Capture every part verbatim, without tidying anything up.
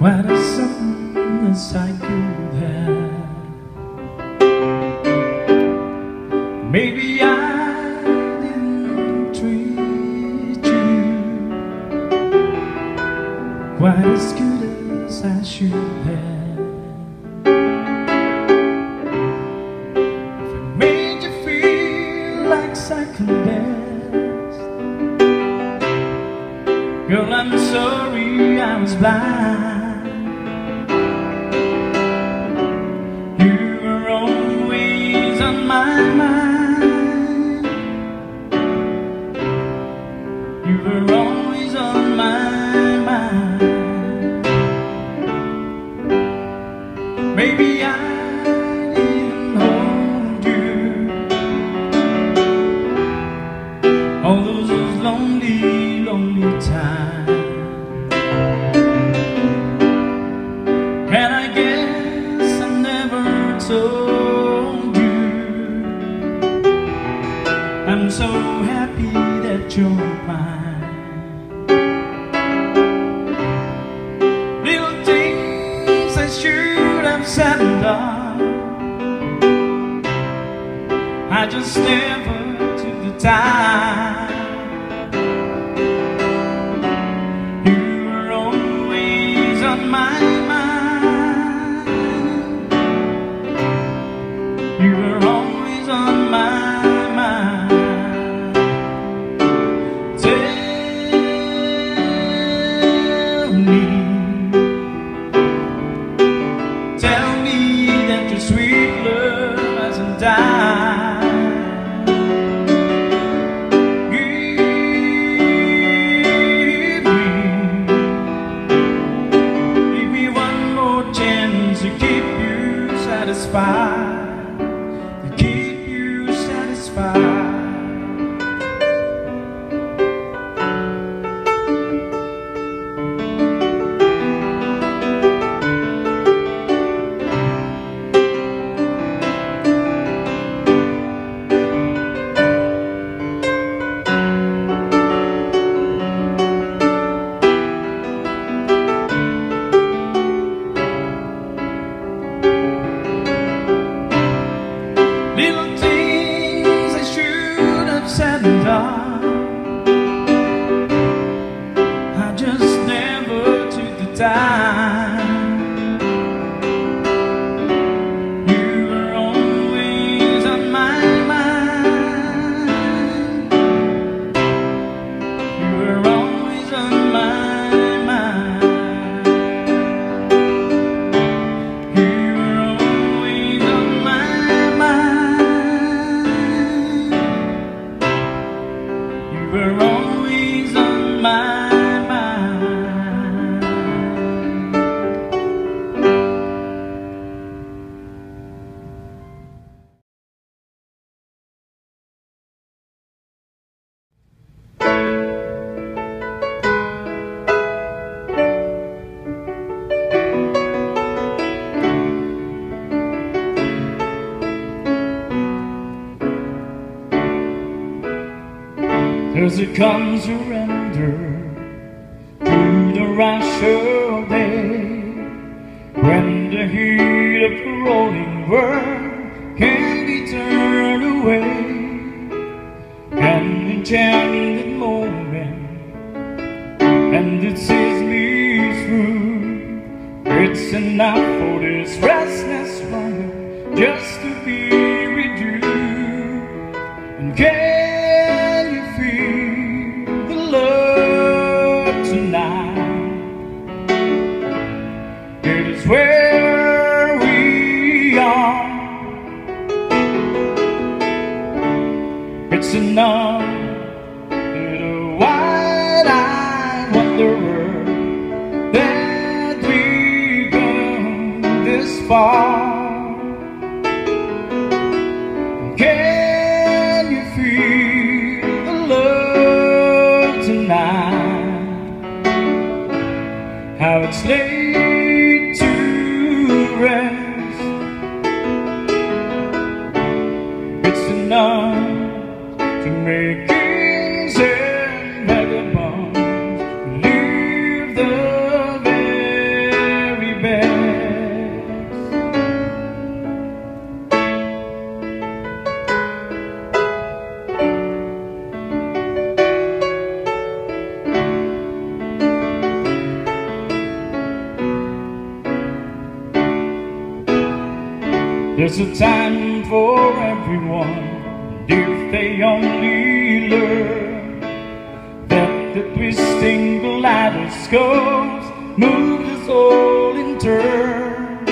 Why does something inside you there? Maybe I didn't treat you quite as good as I should have. Second best. Girl, I'm sorry I was blind. You were always on my mind. You were always on my mind. Maybe I all those lonely, lonely times. And I guess I never told you I'm so happy that you're mine. Little things I should have said and done, I just never took the time. You were always on my mind. Tell me, tell me that your sweet love hasn't died. Give me, give me one more chance to keep you satisfied. Little things I should have said and done, I just never took the time. You were always on my mind. You were always on my mind. You were always on my mind. As it comes to render through the rush of day, when the heat of the rolling world can be turned away, an enchanted moment, and it sees me through. It's enough for this restless moment just to be with you. And where we are, it's enough that a wide-eyed wanderer that we've come this far. Can you feel the love tonight? How it's laid rest. It's enough to make kings and vagabonds leave the valley. There's a time for everyone, and if they only learn that the twisting kaleidoscopes move the soul in turn.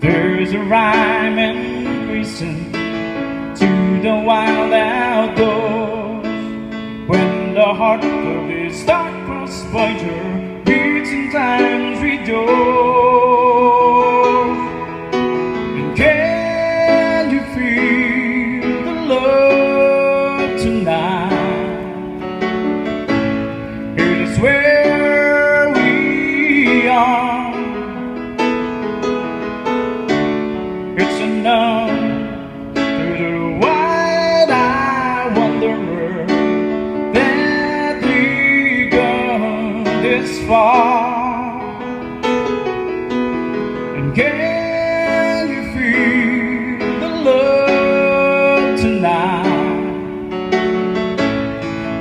There's a rhyme and reason to the wild outdoors, when the heart of this dark-crossed voyager beats in time's redoors. And can you feel the love tonight? It is where we are. It's enough. Far. And can you feel the love tonight?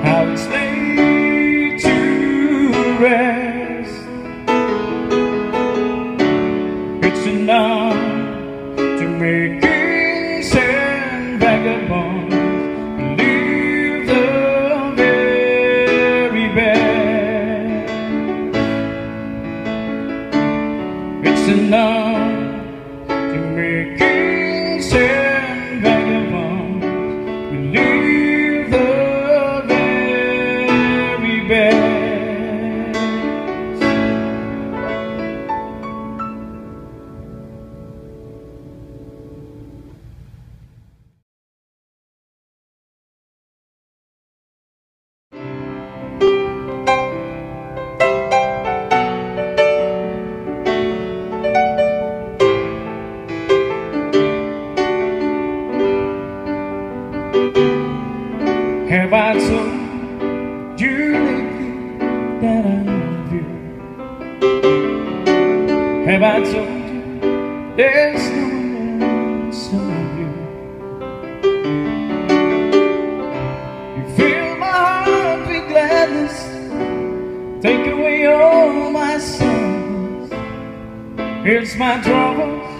How it's laid to rest. It's enough to make kings and vagabonds believe the very best. It's enough to make kings and vagabonds believe the very best. Have I told you lately that I love you? Have I told you there's no one else I love you? You fill my heart with gladness, take away all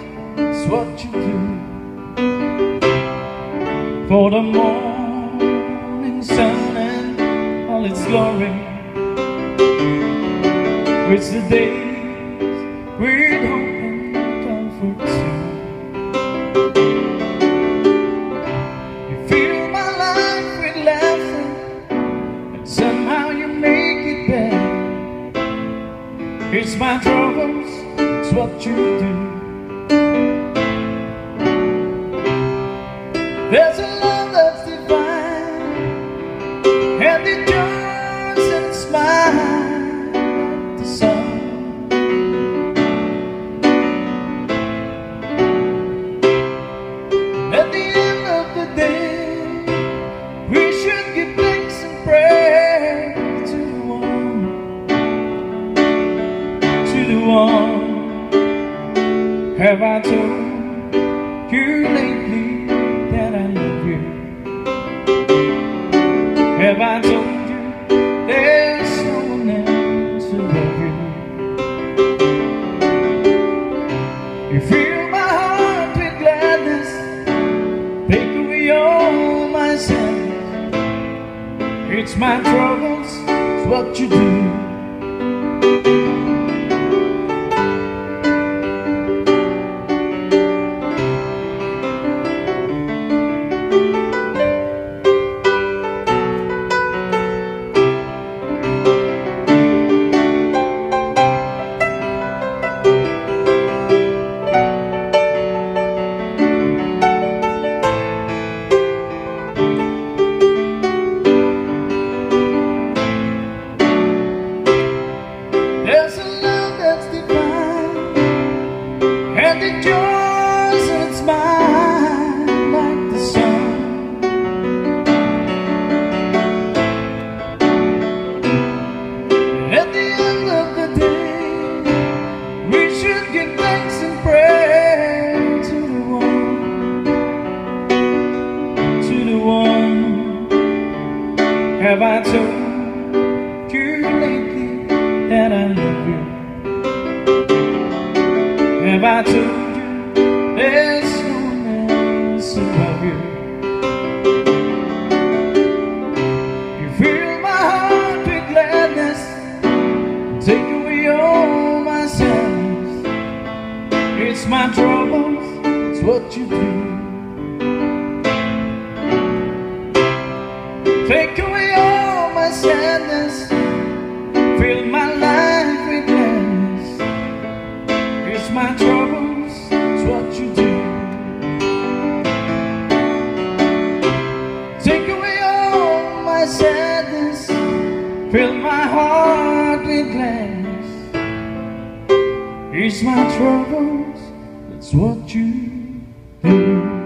my sadness. Here's my troubles, it's what you do. For the more sun and all its glory, which the days with hope and comfort too. You fill my life with laughter, and somehow you make it better. Here's my troubles, it's what you do. There's a love that's divine, and it turns and smiles like the sun. At the end of the day, we should give thanks and praise to the one, to the one. Have I told you lately that I love you? Have I told you there's someone else to love you? You fill my heart with gladness, take away all my sadness. It's my troubles, it's what you do. It yours and it's mine like the sun. At the end of the day, we should give thanks and pray to the one, to the one. Have I told you lately that I love you? Have I told you there's no you. You fill my heart with gladness, take away all my sadness. It's my troubles, it's what you do. Take away all my sadness, fill my life with gladness. It's my troubles, it's what you do. Sadness, fill my heart with gladness. It's my troubles, it's what you do.